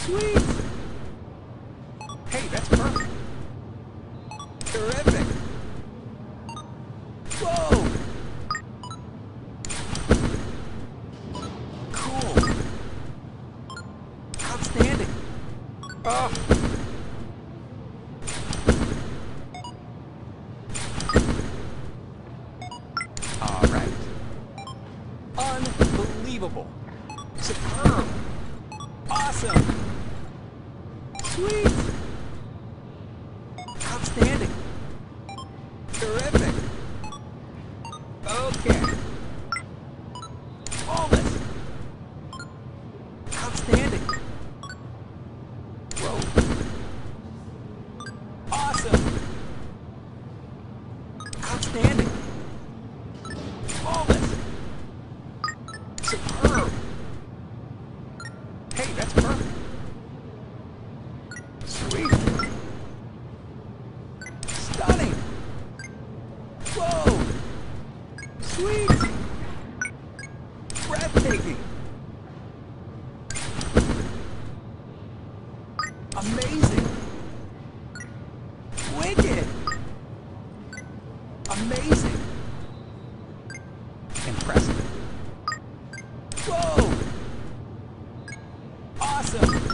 Sweet! Hey, that's perfect! Terrific! Whoa! Cool! Outstanding! Oh! Alright. Unbelievable! Superb! Awesome! Sweet! Outstanding! Terrific! Okay! All this! Outstanding! Whoa! Awesome! Outstanding! All this! Superb! Hey, that's perfect! Sweet! Stunning! Whoa! Sweet! Breathtaking! Amazing! Wicked! Amazing! Impressive! Whoa! Awesome!